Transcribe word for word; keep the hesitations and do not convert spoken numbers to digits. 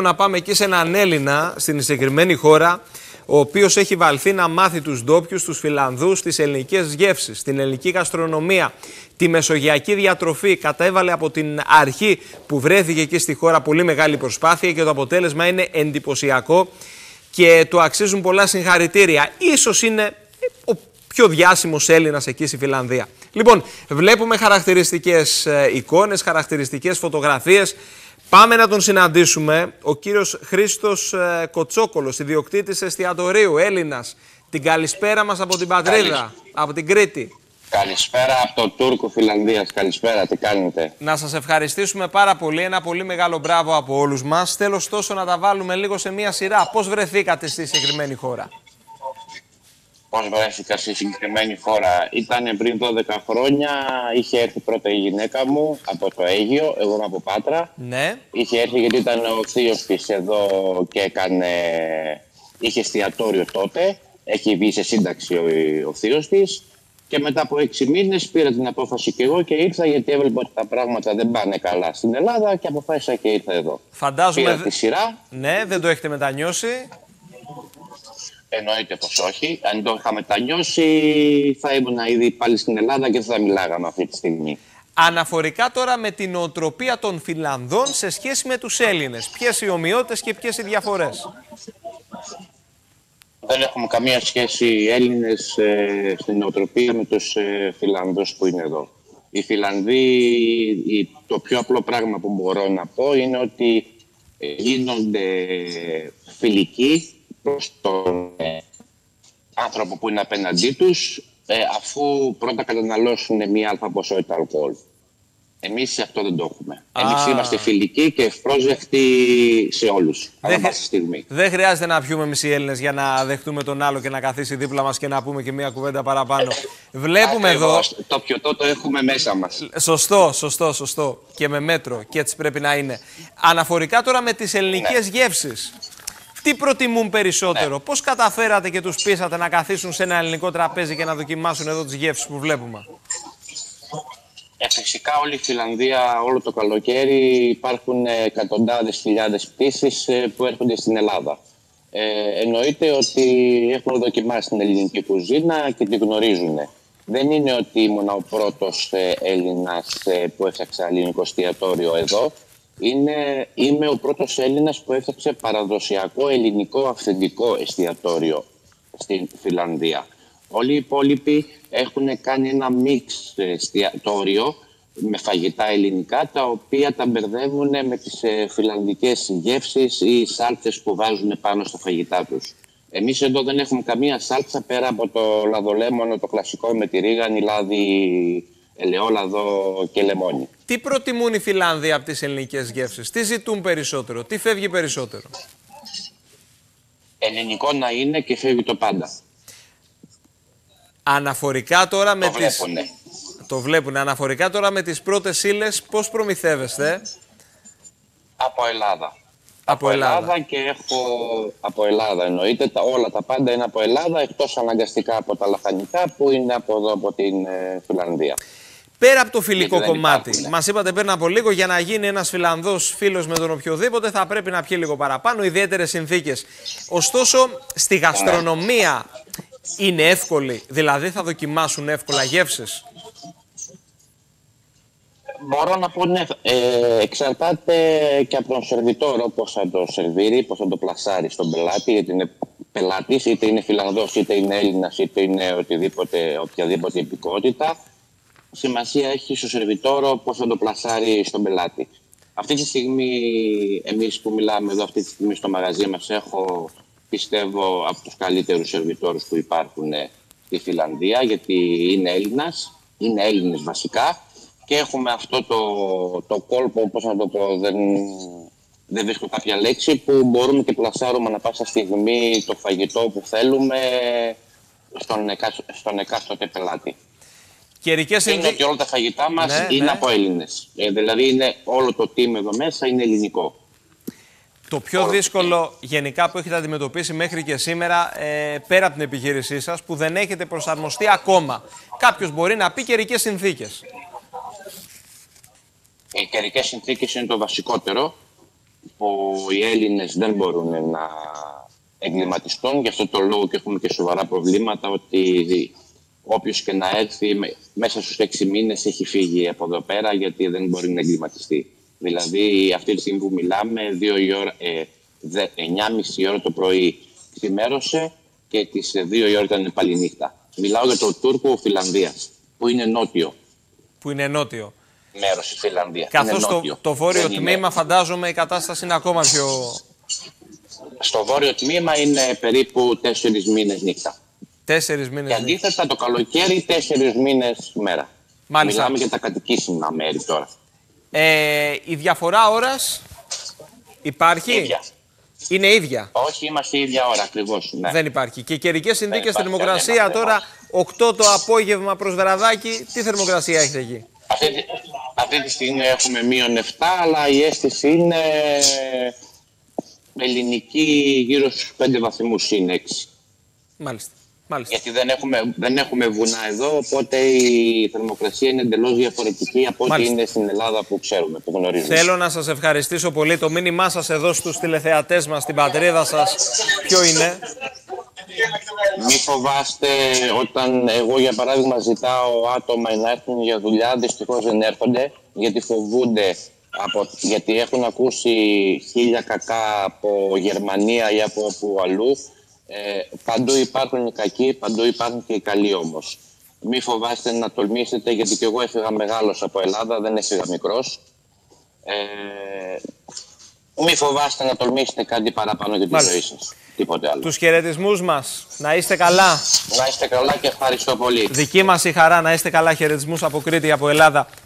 λέω να πάμε εκεί σε έναν Έλληνα στην συγκεκριμένη χώρα, ο οποίος έχει βαλθεί να μάθει τους ντόπιους, τους Φιλανδούς, τις ελληνικές γεύσεις, την ελληνική γαστρονομία, τη μεσογειακή διατροφή. Κατέβαλε από την αρχή που βρέθηκε εκεί στη χώρα πολύ μεγάλη προσπάθεια και το αποτέλεσμα είναι εντυπωσιακό και του αξίζουν πολλά συγχαρητήρια. Ίσως είναι ο πιο διάσημος Έλληνας εκεί στη Φινλανδία. Λοιπόν, βλέπουμε χαρακτηριστικές εικόνες, χαρακτηριστικές φωτογραφίες. Πάμε να τον συναντήσουμε, ο κύριος Χρήστος Κοτσόκολος, ιδιοκτήτης εστιατορίου, Έλληνας. Την καλησπέρα μας από την πατρίδα, Καλησ... από την Κρήτη. Καλησπέρα από το Τούρκο Φιλανδίας, καλησπέρα, τι κάνετε. Να σας ευχαριστήσουμε πάρα πολύ, ένα πολύ μεγάλο μπράβο από όλους μας. Θέλω ωστόσο να τα βάλουμε λίγο σε μία σειρά. Πώς βρεθήκατε στη συγκεκριμένη χώρα? Πώς βρέθηκα στη συγκεκριμένη χώρα? Ήταν πριν δώδεκα χρόνια, είχε έρθει πρώτα η γυναίκα μου από το Αίγιο, εγώ είμαι από Πάτρα. Ναι. Είχε έρθει γιατί ήταν ο θείος της εδώ και έκανε, είχε εστιατόριο τότε, έχει βγει σε σύνταξη ο, ο θείος της. Και μετά από έξι μήνες πήρα την απόφαση και εγώ και ήρθα, γιατί έβλεπα ότι τα πράγματα δεν πάνε καλά στην Ελλάδα και αποφάσισα και ήρθα εδώ. Φαντάζομαι. Πήρα τη σειρά. Ναι, δεν το έχετε μετανιώσει. Εννοείται πως όχι. Αν το είχα μετανιώσει, θα ήμουν ήδη πάλι στην Ελλάδα και δεν θα μιλάγαμε αυτή τη στιγμή. Αναφορικά τώρα με την νοοτροπία των Φινλανδών σε σχέση με τους Έλληνες, ποιες οι ομοιότητες και ποιες οι διαφορές? Δεν έχουμε καμία σχέση οι Έλληνες ε, στην νοοτροπία με τους ε, Φιλανδούς που είναι εδώ. Οι Φιλανδοί, η, το πιο απλό πράγμα που μπορώ να πω είναι ότι γίνονται φιλικοί προς τον ε, άνθρωπο που είναι απέναντί τους, ε, αφού πρώτα καταναλώσουν μια αλφα ποσότητα αλκοόλ. Εμείς αυτό δεν το έχουμε. Ah. Εμείς είμαστε φιλικοί και ευπρόσδεκτοι σε όλους. Δεν, χρ... στιγμή. δεν χρειάζεται να πιούμε εμείς οι Έλληνες για να δεχτούμε τον άλλο και να καθίσει δίπλα μας και να πούμε και μία κουβέντα παραπάνω. Βλέπουμε εδώ. Το πιωτό το έχουμε μέσα μας. Σωστό, σωστό, σωστό. Και με μέτρο. Και έτσι πρέπει να είναι. Αναφορικά τώρα με τις ελληνικές ναι. γεύσεις. Τι προτιμούν περισσότερο? Ναι. Πώς καταφέρατε και τους πείσατε να καθίσουν σε ένα ελληνικό τραπέζι και να δοκιμάσουν εδώ τις γεύσεις που βλέπουμε? Ε, φυσικά όλη η Φιλανδία, όλο το καλοκαίρι υπάρχουν εκατοντάδες χιλιάδες πτήσεις ε, που έρχονται στην Ελλάδα. Ε, εννοείται ότι έχουν δοκιμάσει την ελληνική κουζίνα και την γνωρίζουν. Δεν είναι ότι ήμουν ο πρώτος ε, Έλληνας ε, που έφτιαξε ελληνικό εστιατόριο εδώ. Είναι, είμαι ο πρώτος Έλληνας που έφτιαξε παραδοσιακό ελληνικό αυθεντικό εστιατόριο στην Φιλανδία. Όλοι οι υπόλοιποι έχουν κάνει ένα μίξ εστιατόριο με φαγητά ελληνικά, τα οποία τα μπερδεύουν με τις φιλανδικές γεύσεις ή σάλτσες που βάζουν πάνω στα φαγητά τους. Εμείς εδώ δεν έχουμε καμία σάλτσα πέρα από το λαδολέμονο, το κλασικό με τη ρίγανη, λάδι, ελαιόλαδο και λεμόνι. Τι προτιμούν οι Φιλάνδοι από τις ελληνικές γεύσεις? Τι ζητούν περισσότερο? Τι φεύγει περισσότερο? Ελληνικό να είναι και φεύγει το πάντα. Αναφορικά τώρα με το τις... βλέπουνε. Το βλέπουνε. Αναφορικά τώρα με τις πρώτες ύλες, πώς προμηθεύεστε? Από Ελλάδα. Από Ελλάδα. Ελλάδα και έχω... Από Ελλάδα εννοείται. Τα, όλα τα πάντα είναι από Ελλάδα, εκτός αναγκαστικά από τα λαχανικά που είναι από εδώ, από την ε, Φιλανδία. Πέρα από το φιλικό κομμάτι, μας είπατε πριν από λίγο, για να γίνει ένας Φιλανδός φίλος με τον οποιοδήποτε θα πρέπει να πιει λίγο παραπάνω, ιδιαίτερες συνθήκες. Ωστόσο, στη γαστρονομία... Ναι. Είναι εύκολη, δηλαδή θα δοκιμάσουν εύκολα γεύσεις? Μπορώ να πω ναι, ε, εξαρτάται και από τον σερβιτόρο πώς θα το σερβίρει, πώς θα το πλασάρει στον πελάτη, γιατί είναι πελάτης, είτε είναι Φιλανδός, είτε είναι Έλληνας, είτε είναι οτιδήποτε, οποιαδήποτε υπηκότητα. Σημασία έχει στο σερβιτόρο πώς θα το πλασάρει στον πελάτη. Αυτή τη στιγμή, εμείς που μιλάμε εδώ, αυτή τη στιγμή στο μαγαζί μας έχω... Πιστεύω από τους καλύτερους σερβιτόρους που υπάρχουν στη Φιλανδία, γιατί είναι Έλληνας, είναι Έλληνες βασικά και έχουμε αυτό το, το κόλπο, πώς να το πω, δεν, δεν βρίσκω κάποια λέξη, που μπορούμε και πλασάρουμε ανά πάσα στιγμή το φαγητό που θέλουμε στον, εκά, στον εκάστοτε πελάτη. Καιρικές συνθήκες. Και όλα τα φαγητά μας ναι, είναι ναι. από Έλληνες. Ε, δηλαδή είναι, όλο το team εδώ μέσα είναι ελληνικό. Το πιο δύσκολο γενικά που έχετε αντιμετωπίσει μέχρι και σήμερα, ε, πέρα από την επιχείρησή σας, που δεν έχετε προσαρμοστεί ακόμα. Κάποιος μπορεί να πει καιρικές συνθήκες. Οι καιρικές συνθήκες είναι το βασικότερο που οι Έλληνες δεν μπορούν να εγκληματιστούν. Γι' αυτό το λόγο και έχουμε και σοβαρά προβλήματα ότι όποιος και να έρθει μέσα στους έξι μήνες έχει φύγει από εδώ πέρα γιατί δεν μπορεί να εγκληματιστεί. Δηλαδή αυτή τη στιγμή που μιλάμε εννιά και μισή ώρα το πρωί ξημέρωσε και τις δύο η ώρα ήταν πάλι νύχτα. Μιλάω για το Τούρκο Φιλανδίας που είναι νότιο. Που είναι νότιο. Μέρος της Φιλανδίας. Καθώς το, το βόρειο δεν τμήμα είναι... φαντάζομαι η κατάσταση είναι ακόμα πιο... Στο βόρειο τμήμα είναι περίπου τέσσερις μήνες νύχτα. Τέσσερις μήνες. Και αντίθετα το καλοκαίρι τέσσερις μήνες μέρα. Μάλιστα. Μιλάμε για τα κατοικήσιμα μέρη τώρα. Ε, η διαφορά ώρας υπάρχει. Ίδια. Είναι ίδια. Όχι, είμαστε η ίδια ώρα ακριβώς. Ναι. Δεν υπάρχει. Και οι καιρικές συνθήκες, θερμοκρασία τώρα, οκτώ το απόγευμα προς βραδάκι, τι θερμοκρασία έχετε εκεί? Αυτή, αυτή τη στιγμή έχουμε μείον επτά, αλλά η αίσθηση είναι ελληνική γύρω στους πέντε βαθμούς είναι έξι. Μάλιστα. Μάλιστα. Γιατί δεν έχουμε, δεν έχουμε βουνά εδώ, οπότε η θερμοκρασία είναι εντελώς διαφορετική από ό,τι είναι στην Ελλάδα που ξέρουμε, που γνωρίζουμε. Θέλω να σας ευχαριστήσω πολύ. Το μήνυμά σας εδώ στους τηλεθεατές μας, στην πατρίδα σας, ποιο είναι? Μη φοβάστε, όταν εγώ για παράδειγμα ζητάω άτομα να έρθουν για δουλειά, δυστυχώς δεν έρχονται γιατί φοβούνται. Από, γιατί έχουν ακούσει χίλια κακά από Γερμανία ή από όπου αλλού. Ε, παντού υπάρχουν οι κακοί, παντού υπάρχουν και οι καλοί όμως. Μη φοβάστε να τολμήσετε, γιατί και εγώ έφυγα μεγάλος από Ελλάδα, δεν έφυγα μικρός. Ε, μη φοβάστε να τολμήσετε κάτι παραπάνω για τη ζωή σας. Τίποτε άλλο. Τους χαιρετισμούς μας. Να είστε καλά. Να είστε καλά και ευχαριστώ πολύ. Δική μας η χαρά, να είστε καλά. Χαιρετισμούς από Κρήτη, από Ελλάδα.